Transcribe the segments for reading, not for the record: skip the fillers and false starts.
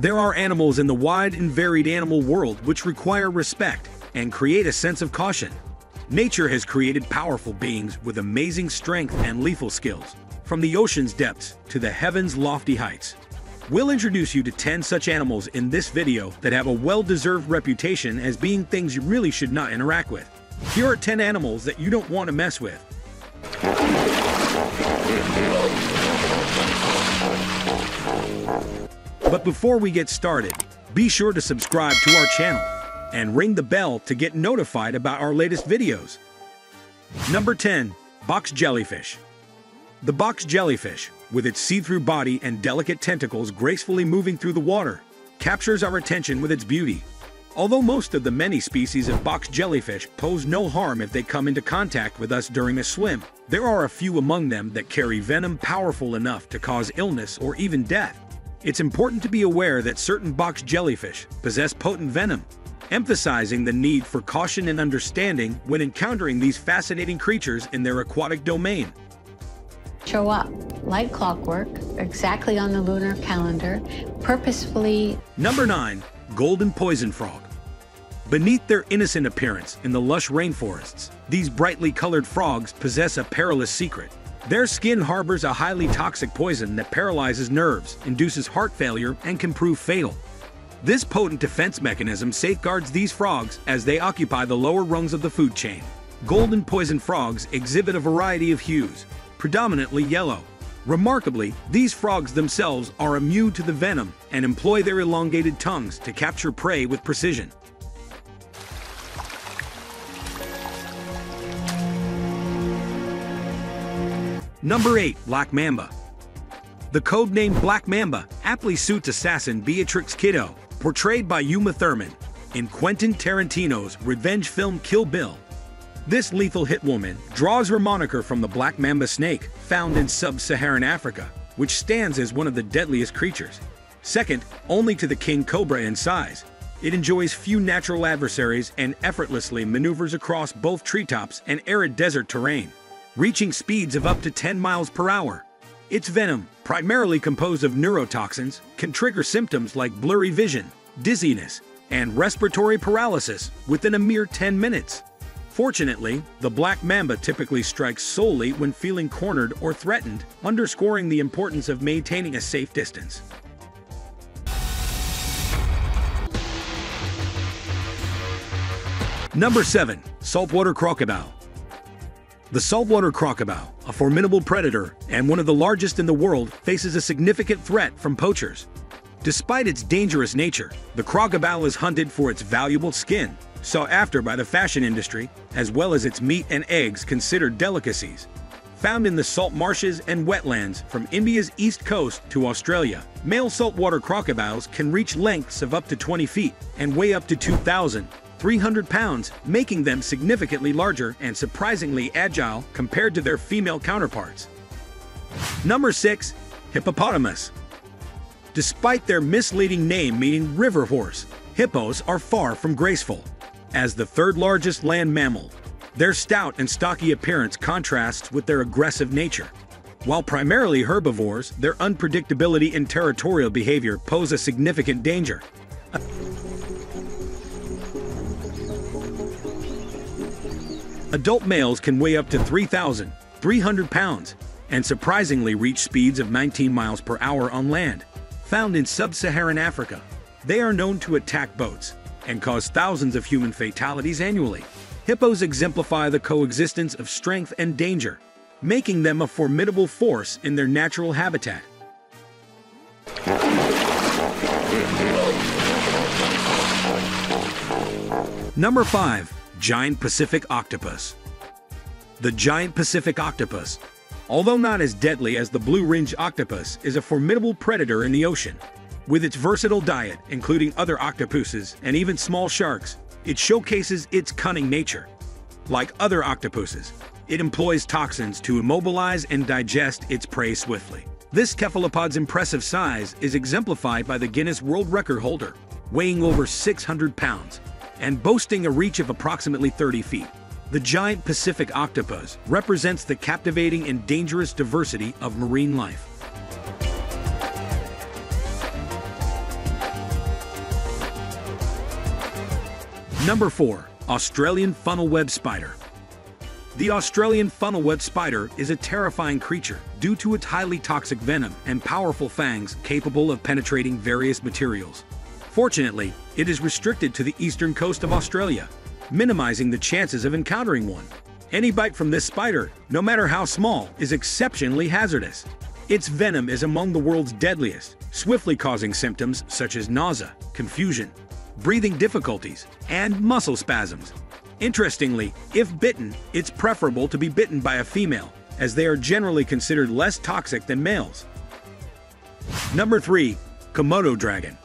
There are animals in the wide and varied animal world which require respect and create a sense of caution. Nature has created powerful beings with amazing strength and lethal skills, from the ocean's depths to the heaven's lofty heights. We'll introduce you to 10 such animals in this video that have a well-deserved reputation as being things you really should not interact with. Here are 10 animals that you don't want to mess with. But before we get started, be sure to subscribe to our channel and ring the bell to get notified about our latest videos. Number 10. Box Jellyfish. The box jellyfish, with its see-through body and delicate tentacles gracefully moving through the water, captures our attention with its beauty. Although most of the many species of box jellyfish pose no harm if they come into contact with us during a swim, there are a few among them that carry venom powerful enough to cause illness or even death. It's important to be aware that certain box jellyfish possess potent venom, emphasizing the need for caution and understanding when encountering these fascinating creatures in their aquatic domain. Show up, like clockwork, exactly on the lunar calendar, purposefully. Number 9. Golden Poison Frog. Beneath their innocent appearance in the lush rainforests, these brightly colored frogs possess a perilous secret. Their skin harbors a highly toxic poison that paralyzes nerves, induces heart failure, and can prove fatal. This potent defense mechanism safeguards these frogs as they occupy the lower rungs of the food chain. Golden poison frogs exhibit a variety of hues, predominantly yellow. Remarkably, these frogs themselves are immune to the venom and employ their elongated tongues to capture prey with precision. Number 8. Black Mamba. The codenamed Black Mamba aptly suits assassin Beatrix Kiddo, portrayed by Uma Thurman in Quentin Tarantino's revenge film Kill Bill. This lethal hitwoman draws her moniker from the black mamba snake, found in sub-Saharan Africa, which stands as one of the deadliest creatures, second only to the King Cobra in size. It enjoys few natural adversaries and effortlessly maneuvers across both treetops and arid desert terrain, reaching speeds of up to 10 miles per hour. Its venom, primarily composed of neurotoxins, can trigger symptoms like blurry vision, dizziness, and respiratory paralysis within a mere 10 minutes. Fortunately, the black mamba typically strikes solely when feeling cornered or threatened, underscoring the importance of maintaining a safe distance. Number 7. Saltwater Crocodile. The saltwater crocodile, a formidable predator and one of the largest in the world, faces a significant threat from poachers. Despite its dangerous nature, the crocodile is hunted for its valuable skin, sought after by the fashion industry, as well as its meat and eggs considered delicacies. Found in the salt marshes and wetlands from India's east coast to Australia, male saltwater crocodiles can reach lengths of up to 20 feet and weigh up to 2,300 pounds, making them significantly larger and surprisingly agile compared to their female counterparts. Number 6. Hippopotamus. Despite their misleading name meaning river horse, hippos are far from graceful. As the third largest land mammal, their stout and stocky appearance contrasts with their aggressive nature. While primarily herbivores, their unpredictability and territorial behavior pose a significant danger. Adult males can weigh up to 3,300 pounds and surprisingly reach speeds of 19 miles per hour on land. Found in sub-Saharan Africa, they are known to attack boats and cause thousands of human fatalities annually. Hippos exemplify the coexistence of strength and danger, making them a formidable force in their natural habitat. Number 5. Giant Pacific Octopus. The giant Pacific octopus, although not as deadly as the blue-ringed octopus, is a formidable predator in the ocean. With its versatile diet, including other octopuses and even small sharks, it showcases its cunning nature. Like other octopuses, it employs toxins to immobilize and digest its prey swiftly. This cephalopod's impressive size is exemplified by the Guinness World Record holder, weighing over 600 pounds and boasting a reach of approximately 30 feet. The giant Pacific octopus represents the captivating and dangerous diversity of marine life. Number 4. Australian funnel web spider. The Australian funnel web spider is a terrifying creature due to its highly toxic venom and powerful fangs capable of penetrating various materials. Fortunately, it is restricted to the eastern coast of Australia, minimizing the chances of encountering one. Any bite from this spider, no matter how small, is exceptionally hazardous. Its venom is among the world's deadliest, swiftly causing symptoms such as nausea, confusion, breathing difficulties, and muscle spasms. Interestingly, if bitten, it's preferable to be bitten by a female, as they are generally considered less toxic than males. Number 3. Komodo Dragon.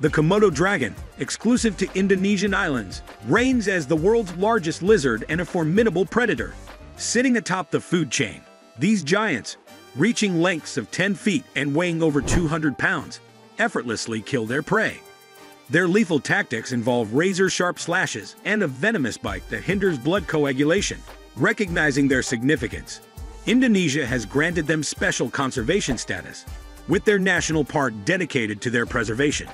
The Komodo dragon, exclusive to Indonesian islands, reigns as the world's largest lizard and a formidable predator. Sitting atop the food chain, these giants, reaching lengths of 10 feet and weighing over 200 pounds, effortlessly kill their prey. Their lethal tactics involve razor-sharp slashes and a venomous bite that hinders blood coagulation. Recognizing their significance, Indonesia has granted them special conservation status, with their national park dedicated to their preservation.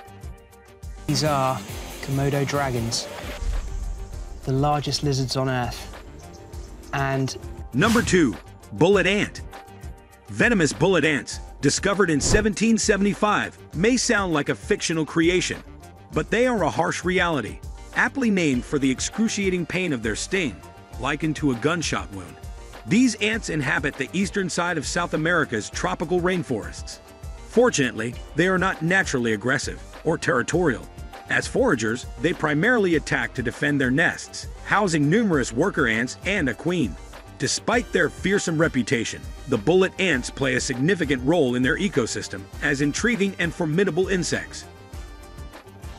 These are Komodo dragons, the largest lizards on Earth. And Number 2. Bullet ant. Venomous bullet ants, discovered in 1775, may sound like a fictional creation, but they are a harsh reality, aptly named for the excruciating pain of their sting, likened to a gunshot wound. These ants inhabit the eastern side of South America's tropical rainforests. Fortunately, they are not naturally aggressive or territorial. As foragers, they primarily attack to defend their nests, housing numerous worker ants and a queen. Despite their fearsome reputation, the bullet ants play a significant role in their ecosystem as intriguing and formidable insects.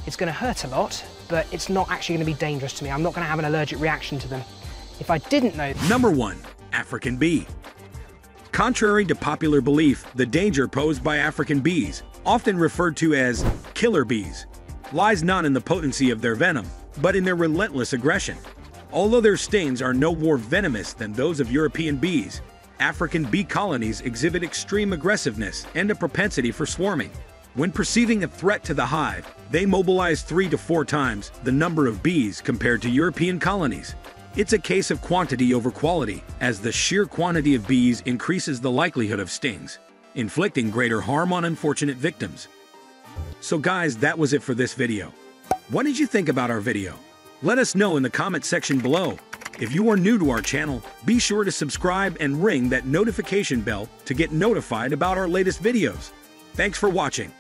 It's going to hurt a lot, but it's not actually going to be dangerous to me. I'm not going to have an allergic reaction to them. If I didn't know... Number 1. African bee. Contrary to popular belief, the danger posed by African bees, often referred to as killer bees, lies not in the potency of their venom, but in their relentless aggression. Although their stings are no more venomous than those of European bees, African bee colonies exhibit extreme aggressiveness and a propensity for swarming. When perceiving a threat to the hive, they mobilize 3 to 4 times the number of bees compared to European colonies. It's a case of quantity over quality, as the sheer quantity of bees increases the likelihood of stings, inflicting greater harm on unfortunate victims. So guys, that was it for this video. What did you think about our video? Let us know in the comment section below. If you are new to our channel, be sure to subscribe and ring that notification bell to get notified about our latest videos. Thanks for watching.